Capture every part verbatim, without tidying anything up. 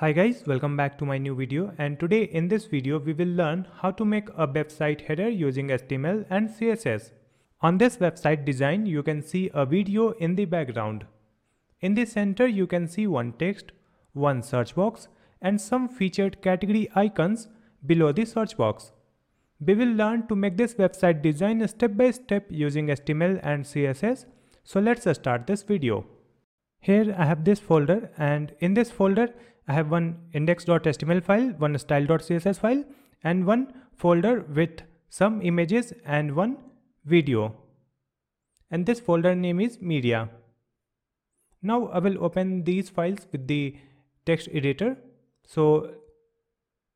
Hi guys, welcome back to my new video, and today in this video we will learn how to make a website header using H T M L and C S S. On this website design you can see a video in the background. In the center you can see one text, one search box and some featured category icons below the search box. We will learn to make this website design step by step using H T M L and C S S, so let's start this video. Here I have this folder, and in this folder I have one index dot H T M L file, one style dot C S S file and one folder with some images and one video, and this folder name is media. Now I will open these files with the text editor. So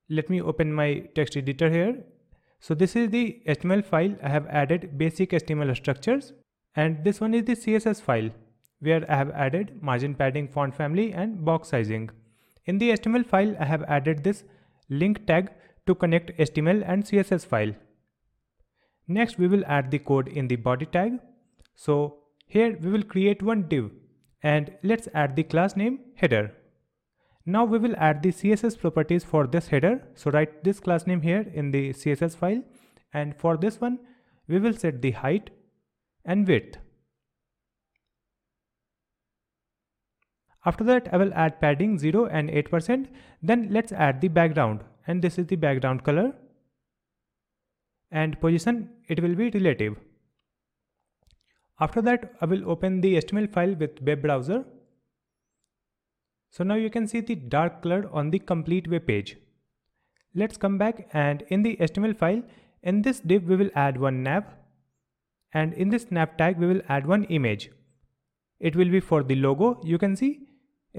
let me open my text editor here. So this is the H T M L file. I have added basic H T M L structures, and this one is the C S S file where I have added margin, padding, font family and box sizing. In the H T M L file I have added this link tag to connect H T M L and C S S file. Next we will add the code in the body tag. So here we will create one div and let's add the class name header. Now we will add the C S S properties for this header. So write this class name here in the C S S file, and for this one we will set the height and width. After that I will add padding zero and eight percent. Then let's add the background, and this is the background color, and position it will be relative. After that I will open the H T M L file with web browser. So now you can see the dark color on the complete web page. Let's come back, and in the H T M L file in this div we will add one nav, and in this nav tag we will add one image. It will be for the logo. You can see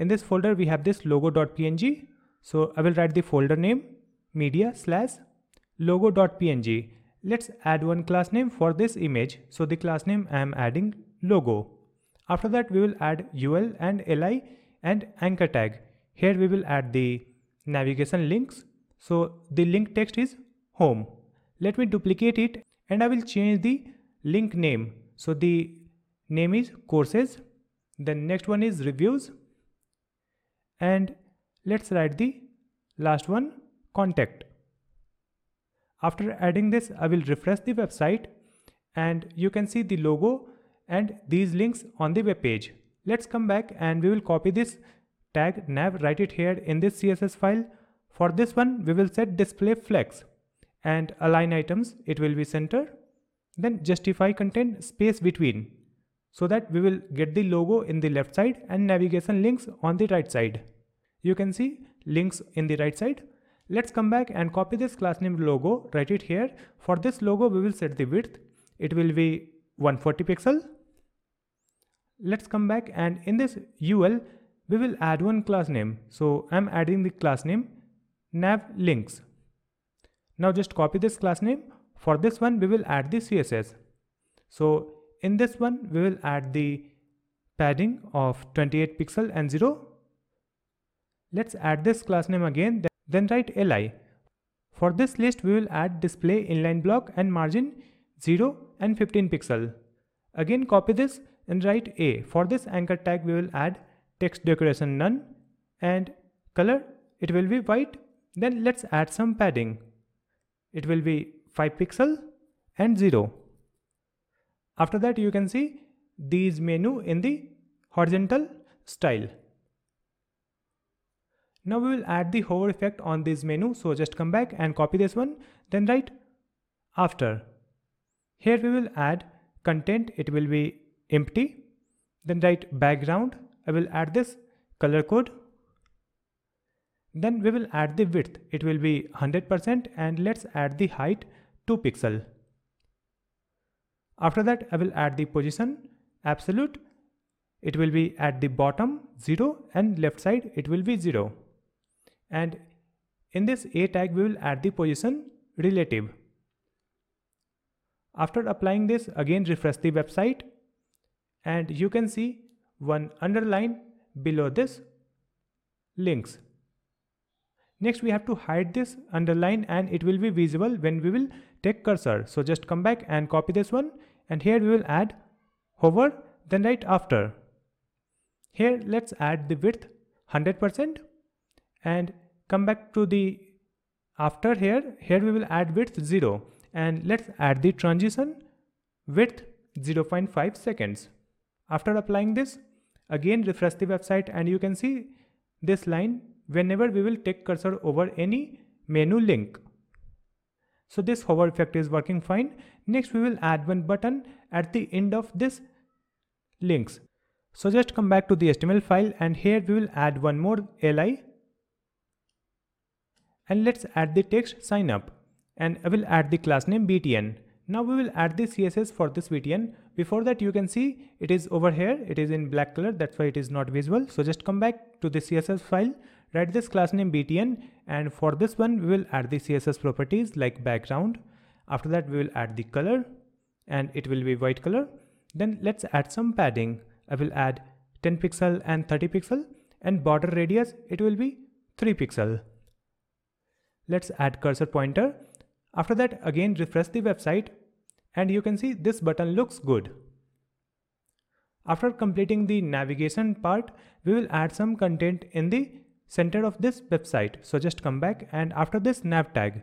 in this folder we have this logo dot P N G. So I will write the folder name media slash logo dot P N G. Let's add one class name for this image. So the class name I am adding logo. After that we will add U L and L I and anchor tag. Here we will add the navigation links. So the link text is home. Let me duplicate it and I will change the link name. So the name is courses. Then next one is reviews, and let's write the last one contact. After adding this I will refresh the website, and you can see the logo and these links on the web page. Let's come back and we will copy this tag nav, write it here in this C S S file. For this one we will set display flex, and align items it will be center, then justify content space between, so that we will get the logo in the left side and navigation links on the right side. You can see links in the right side. Let's come back and copy this class name logo, write it here. For this logo we will set the width, it will be one forty pixel. Let's come back, and in this U L we will add one class name. So I'm adding the class name nav links. Now just copy this class name. For this one we will add the C S S. So in this one we will add the padding of twenty-eight pixel and zero. Let's add this class name again, then write L I. For this list we will add display inline block and margin zero and fifteen pixel. Again copy this and write A. For this anchor tag we will add text decoration none, and color it will be white. Then let's add some padding. It will be five pixel and zero. After that you can see these menu in the horizontal style. Now we will add the hover effect on this menu. So just come back and copy this one, then write after. Here we will add content, it will be empty, then write background. I will add this color code, then we will add the width, it will be one hundred percent, and let's add the height two pixel. After that I will add the position absolute, it will be at the bottom zero and left side it will be zero, and in this A tag we will add the position relative. After applying this again refresh the website, and you can see one underline below this links. Next we have to hide this underline, and it will be visible when we will take cursor. So just come back and copy this one, and here we will add hover, then write after. Here let's add the width one hundred percent and come back to the after here. Here we will add width zero, and let's add the transition width zero point five seconds. After applying this, again refresh the website, and you can see this line whenever we will take cursor over any menu link. So this hover effect is working fine. Next we will add one button at the end of this links. So just come back to the H T M L file, and here we will add one more li, and let's add the text sign up, and I will add the class name B T N. Now we will add the C S S for this B T N. Before that, you can see it is over here, it is in black color, that's why it is not visible. So just come back to the C S S file, write this class name B T N, and for this one we will add the C S S properties like background. After that we will add the color, and it will be white color. Then let's add some padding. I will add ten pixel and thirty pixel, and border radius it will be three pixel. Let's add cursor pointer. After that, again refresh the website, and you can see this button looks good. After completing the navigation part, we will add some content in the center of this website. So just come back, and after this nav tag,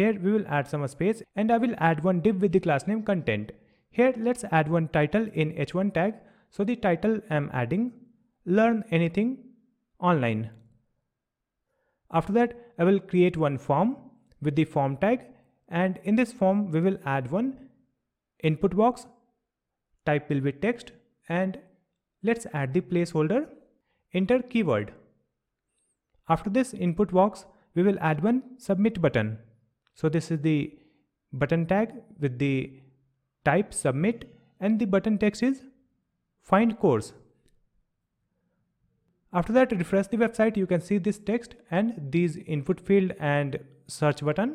here we will add some space, and I will add one div with the class name content. Here let's add one title in H one tag. So the title I'm adding learn anything online. After that I will create one form with the form tag, and in this form we will add one input box, type will be text, and let's add the placeholder enter keyword. After this input box we will add one submit button. So this is the button tag with the type submit, and the button text is find course. After that refresh the website, you can see this text and these input field and search button.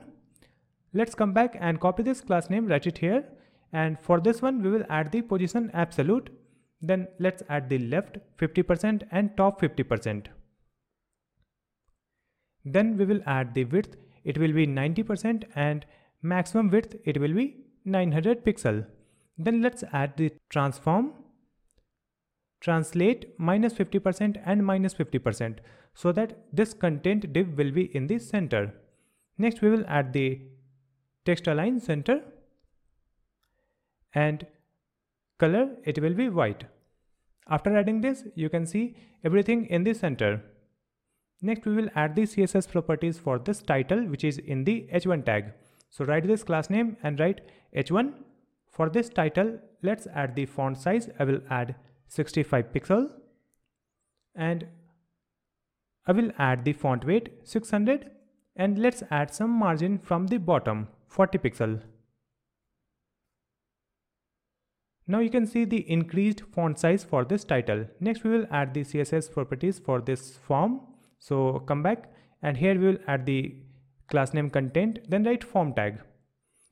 Let's come back and copy this class name, write it here, and for this one we will add the position absolute. Then let's add the left fifty percent and top fifty percent. Then we will add the width, it will be ninety percent, and maximum width it will be nine hundred pixel. Then let's add the transform, translate minus fifty percent and minus fifty percent, so that this content div will be in the center. Next we will add the text align center, and color it will be white. After adding this, you can see everything in the center. Next we will add the C S S properties for this title, which is in the H one tag. So write this class name and write H one. For this title let's add the font size, I will add sixty-five pixel, and I will add the font weight six hundred, and let's add some margin from the bottom forty pixel. Now you can see the increased font size for this title. Next we will add the C S S properties for this form. So come back, and here we will add the class name content, then write form tag,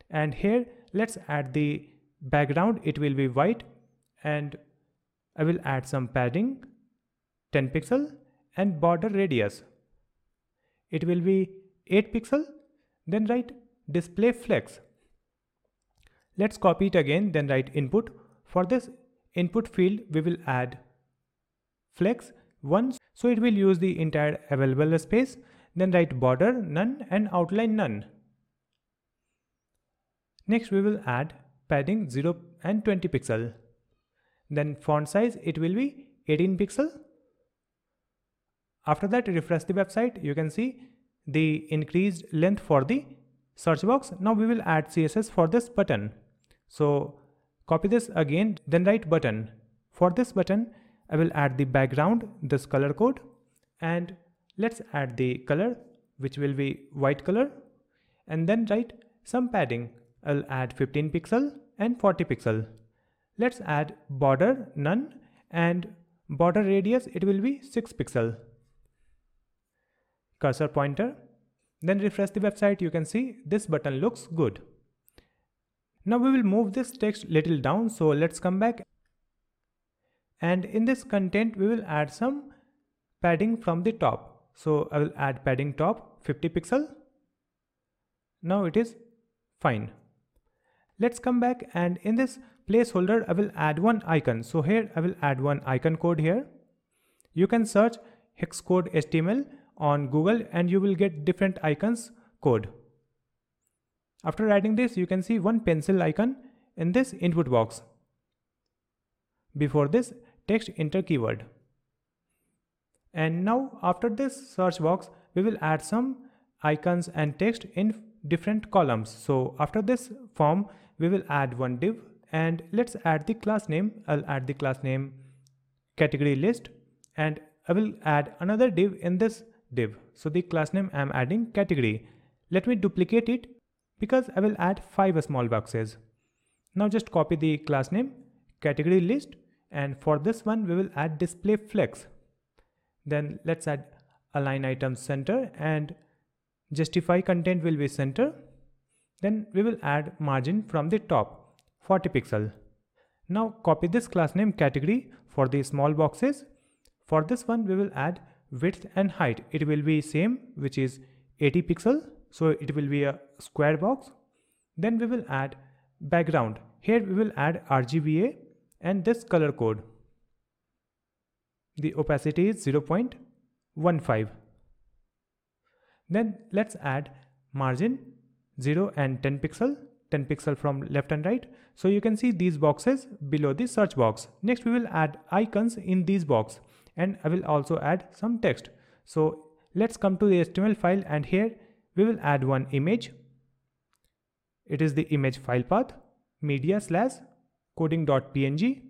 and here let's add the background, it will be white, and I will add some padding ten pixel, and border radius it will be eight pixel. Then write display flex. Let's copy it again, then write input. For this input field we will add flex one, so it will use the entire available space. Then write border none and outline none. Next we will add padding zero and twenty pixel. Then font size it will be eighteen pixel. After that refresh the website, you can see the increased length for the search box. Now we will add C S S for this button. So copy this again, then write button. For this button I will add the background, this color code, and let's add the color which will be white color, and then write some padding. I'll add fifteen pixel and forty pixel. Let's add border none, and border radius it will be six pixel. Cursor pointer, then refresh the website, you can see this button looks good. Now we will move this text little down, so let's come back, and in this content we will add some padding from the top. So I will add padding top fifty pixel. Now it is fine. Let's come back, and in this placeholder I will add one icon. So here I will add one icon code here. You can search hex code H T M L on Google and you will get different icons code. After writing this, you can see one pencil icon in this input box. Before this, text enter keyword. And now after this search box, we will add some icons and text in different columns. So after this form, we will add one div and let's add the class name. I'll add the class name category list and I will add another div in this div. So the class name I'm adding category. Let me duplicate it because I will add five small boxes. Now just copy the class name category list and for this one we will add display flex. Then let's add align item center and justify content will be center. Then we will add margin from the top forty pixel. Now copy this class name category for the small boxes. For this one we will add width and height. It will be same, which is eighty pixel. So it will be a square box. Then we will add background. Here we will add R G B A and this color code. The opacity is zero point one five. Then let's add margin zero and ten pixel, ten pixel from left and right. So you can see these boxes below the search box. Next we will add icons in these box and I will also add some text. So let's come to the H T M L file and here we will add one image. It is the image file path media slash coding.png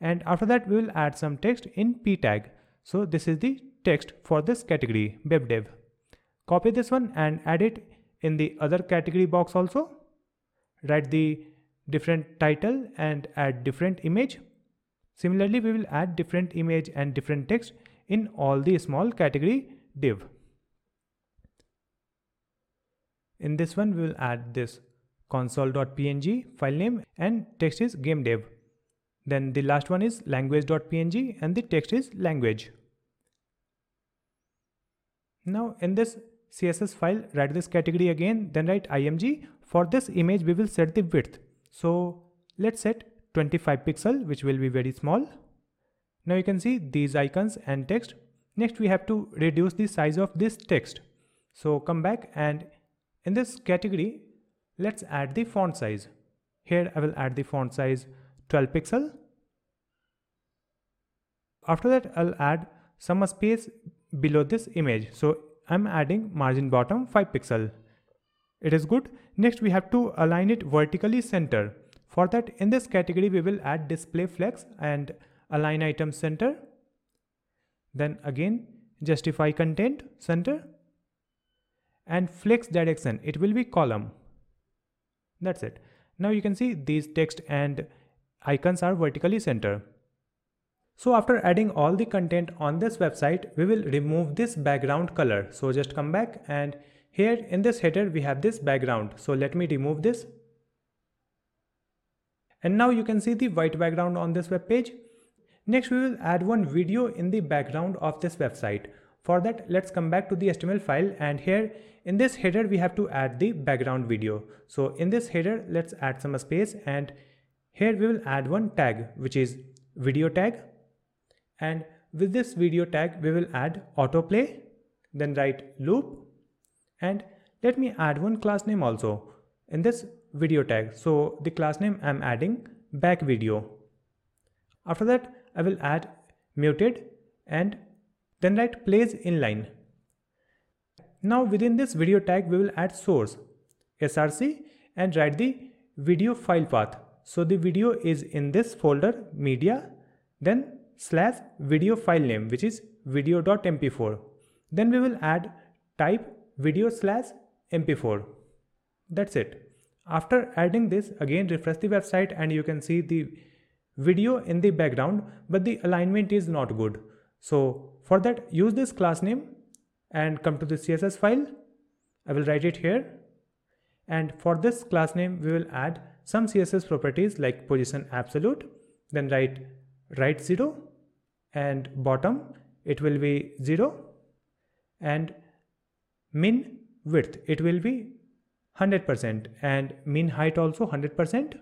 and after that we will add some text in p tag. So this is the text for this category web dev. Copy this one and add it in the other category box also. Write the different title and add different image. Similarly, we will add different image and different text in all the small category div. In this one, we will add this console.png file name and text is game dev. Then the last one is language.png and the text is language. Now in this C S S file, write this category again, then write I M G. For this image, we will set the width. So let's set twenty-five pixel, which will be very small. Now you can see these icons and text. Next, we have to reduce the size of this text. So come back and in this category, let's add the font size. Here I will add the font size twelve pixel. After that, I'll add some space below this image. So I'm adding margin bottom five pixel. It is good. Next, we have to align it vertically center. For that, in this category, we will add display flex and align item center. Then again, justify content center and flex direction. It will be column. That's it. Now you can see these text and icons are vertically centered. So after adding all the content on this website, we will remove this background color. So just come back and here in this header, we have this background. So let me remove this. And now you can see the white background on this web page. Next, we will add one video in the background of this website. For that, let's come back to the H T M L file and here in this header, we have to add the background video. So in this header, let's add some space and here we will add one tag, which is video tag. And with this video tag, we will add autoplay, then write loop. And let me add one class name also in this video tag. So the class name I'm adding back video. After that, I will add muted and then write plays inline. Now within this video tag, we will add source S R C and write the video file path. So the video is in this folder media, then slash video file name, which is video.m p four. Then we will add type video slash m p four. That's it. After adding this, again refresh the website and you can see the video in the background, but the alignment is not good. So for that, use this class name and come to the C S S file. I will write it here. And for this class name, we will add some C S S properties like position absolute, then write right zero and bottom it will be zero and min width it will be one hundred percent and min height also one hundred percent.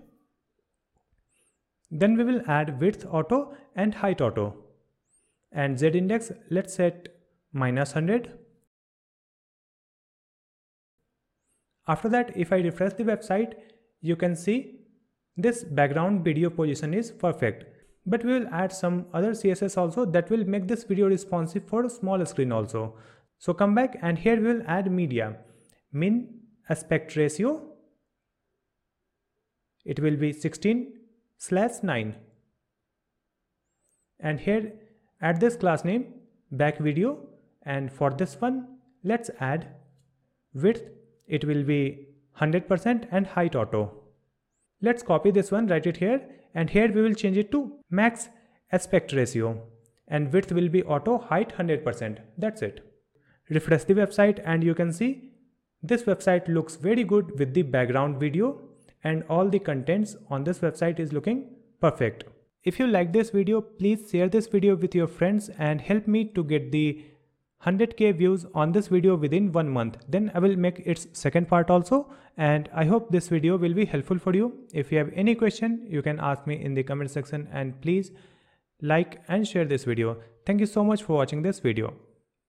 Then we will add width auto and height auto and z index let's set minus one hundred. After that, if I refresh the website, you can see this background video position is perfect. But we will add some other C S S also that will make this video responsive for small screen also. So come back and here we will add media. Min aspect ratio, it will be sixteen slash nine. And here add this class name back video, and for this one let's add width, it will be one hundred percent and height auto. Let's copy this one, write it here, and here we will change it to max aspect ratio and width will be auto, height one hundred percent. That's it. Refresh the website and you can see this website looks very good with the background video, and all the contents on this website is looking perfect. If you like this video, please share this video with your friends and help me to get the one hundred K views on this video within one month. Then I will make its second part also, and I hope this video will be helpful for you. If you have any question, you can ask me in the comment section, and please like and share this video. Thank you so much for watching this video.